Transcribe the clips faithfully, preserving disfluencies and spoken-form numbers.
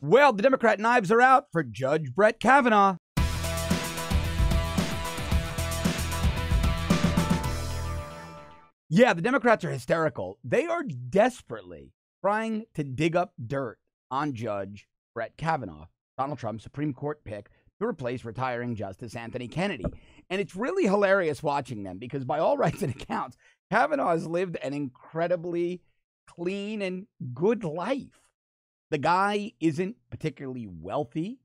Well, the Democrat knives are out for Judge Brett Kavanaugh. Yeah, the Democrats are hysterical. They are desperately trying to dig up dirt on Judge Brett Kavanaugh, Donald Trump's Supreme Court pick to replace retiring Justice Anthony Kennedy. And it's really hilarious watching them because by all rights and accounts, Kavanaugh has lived an incredibly clean and good life. The guy isn't particularly wealthy.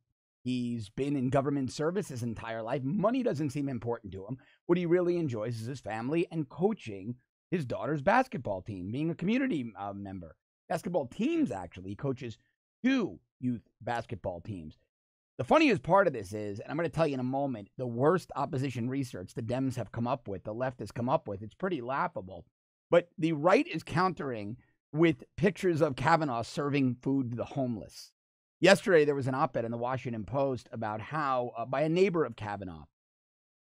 He's been in government service his entire life. Money doesn't seem important to him. What he really enjoys is his family and coaching his daughter's basketball team, being a community uh, member. Basketball teams, actually. He coaches two youth basketball teams. The funniest part of this is, and I'm going to tell you in a moment, the worst opposition research the Dems have come up with, the left has come up with. It's pretty laughable. But the right is countering with pictures of Kavanaugh serving food to the homeless. Yesterday, there was an op-ed in the Washington Post about how, uh, by a neighbor of Kavanaugh,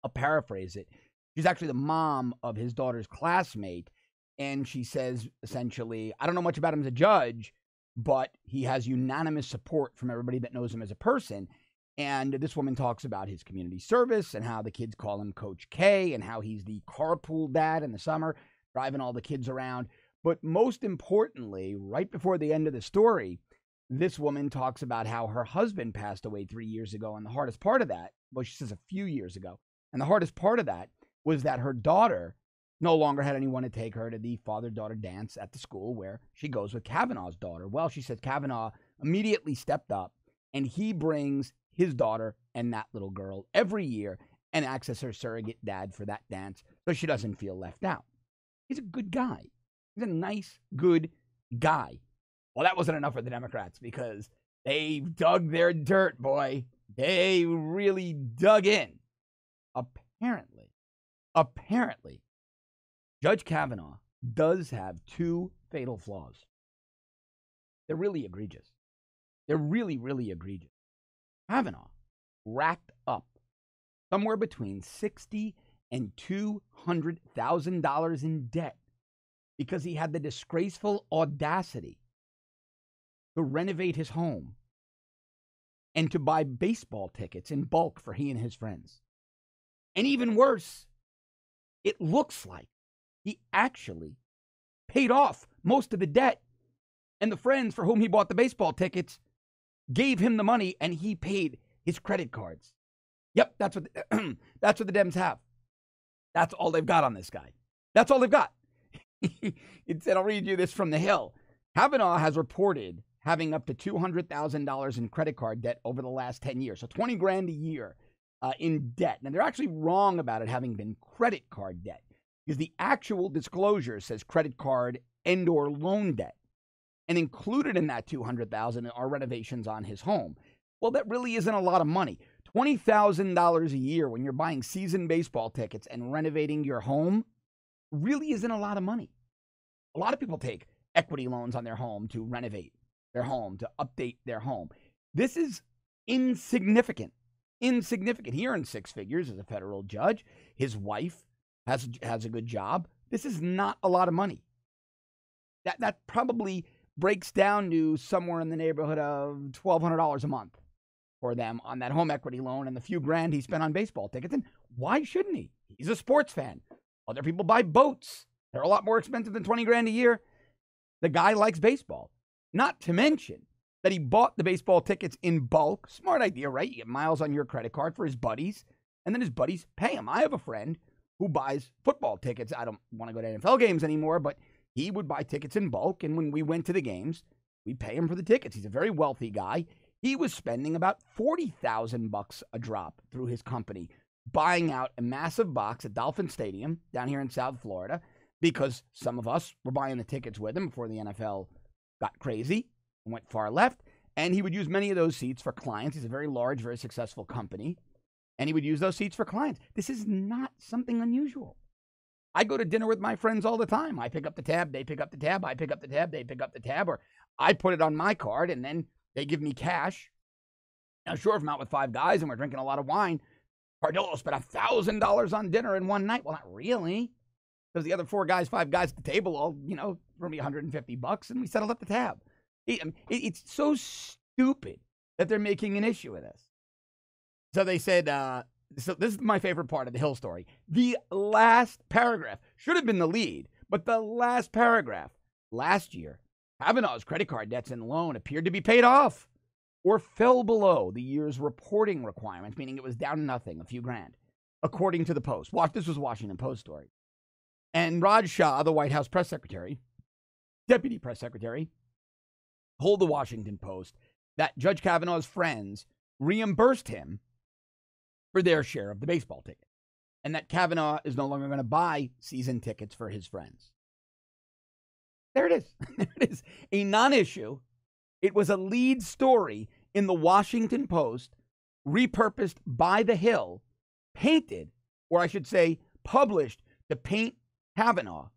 I'll paraphrase it, she's actually the mom of his daughter's classmate, and she says, essentially, I don't know much about him as a judge, but he has unanimous support from everybody that knows him as a person. And this woman talks about his community service and how the kids call him Coach K and how he's the carpool dad in the summer, driving all the kids around. But most importantly, right before the end of the story, this woman talks about how her husband passed away three years ago. And the hardest part of that, well, she says a few years ago, and the hardest part of that was that her daughter no longer had anyone to take her to the father-daughter dance at the school where she goes with Kavanaugh's daughter. Well, she said Kavanaugh immediately stepped up, and he brings his daughter and that little girl every year and acts as her surrogate dad for that dance so she doesn't feel left out. He's a good guy. He's a nice, good guy. Well, that wasn't enough for the Democrats because they dug their dirt, boy. They really dug in. Apparently, apparently, Judge Kavanaugh does have two fatal flaws. They're really egregious. They're really, really egregious. Kavanaugh racked up somewhere between sixty thousand dollars and two hundred thousand dollars in debt because he had the disgraceful audacity to renovate his home and to buy baseball tickets in bulk for he and his friends. And even worse, it looks like he actually paid off most of the debt, and the friends for whom he bought the baseball tickets gave him the money, and he paid his credit cards. Yep, that's what the, that's what the Dems have. That's all they've got on this guy. That's all they've got. It said, I'll read you this from The Hill. Kavanaugh has reported having up to two hundred thousand dollars in credit card debt over the last ten years, so twenty grand a year uh, in debt. Now, they're actually wrong about it having been credit card debt, because the actual disclosure says credit card and or loan debt. And included in that two hundred thousand dollars are renovations on his home. Well, that really isn't a lot of money. twenty thousand dollars a year when you're buying season baseball tickets and renovating your home really isn't a lot of money. A lot of people take equity loans on their home to renovate their home, to update their home. This is insignificant, insignificant. He earned six figures as a federal judge. His wife has, has a good job. This is not a lot of money. That, that probably breaks down to somewhere in the neighborhood of twelve hundred dollars a month for them on that home equity loan and the few grand he spent on baseball tickets. And why shouldn't he? He's a sports fan. Other people buy boats. They're a lot more expensive than twenty grand a year. The guy likes baseball, not to mention that he bought the baseball tickets in bulk. Smart idea, right? You get miles on your credit card for his buddies, and then his buddies pay him. I have a friend who buys football tickets. I don't want to go to N F L games anymore, but he would buy tickets in bulk, and when we went to the games, we pay him for the tickets. He's a very wealthy guy. He was spending about forty thousand bucks a drop through his company, buying out a massive box at Dolphin Stadium down here in South Florida, because some of us were buying the tickets with him before the N F L got crazy and went far left. And he would use many of those seats for clients. He's a very large, very successful company. And he would use those seats for clients. This is not something unusual. I go to dinner with my friends all the time. I pick up the tab, they pick up the tab, I pick up the tab, they pick up the tab, or I put it on my card and then they give me cash. Now, sure, if I'm out with five guys and we're drinking a lot of wine, Cardillo spent one thousand dollars on dinner in one night. Well, not really. Because the other four guys, five guys at the table all, you know, threw me one hundred fifty bucks, and we settled up the tab. It, it's so stupid that they're making an issue of this. So they said, uh, so this is my favorite part of the Hill story. The last paragraph should have been the lead, but the last paragraph. Last year, Kavanaugh's credit card debts and loan appeared to be paid off or fell below the year's reporting requirements, meaning it was down nothing, a few grand, according to the Post. Watch, this was Washington Post story. And Raj Shah, the White House press secretary, deputy press secretary, told the Washington Post that Judge Kavanaugh's friends reimbursed him for their share of the baseball ticket, and that Kavanaugh is no longer going to buy season tickets for his friends. There it is. There it is. A non-issue. It was a lead story in the Washington Post, repurposed by the Hill, painted, or I should say published, to paint Kavanaugh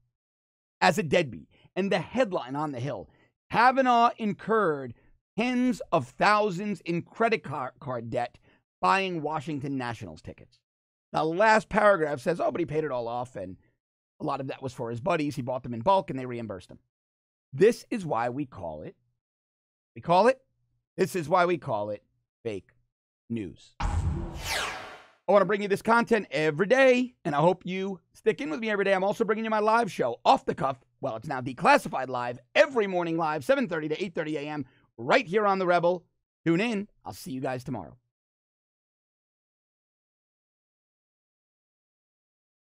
as a deadbeat. And the headline on the Hill, Kavanaugh incurred tens of thousands in credit card debt buying Washington Nationals tickets. The last paragraph says, oh, but he paid it all off, and a lot of that was for his buddies. He bought them in bulk, and they reimbursed him. This is why we call it, we call it, this is why we call it fake news. I want to bring you this content every day, and I hope you stick in with me every day. I'm also bringing you my live show, Off the Cuff. Well, it's now Declassified Live, every morning live, seven thirty to eight thirty a m, right here on The Rebel. Tune in. I'll see you guys tomorrow.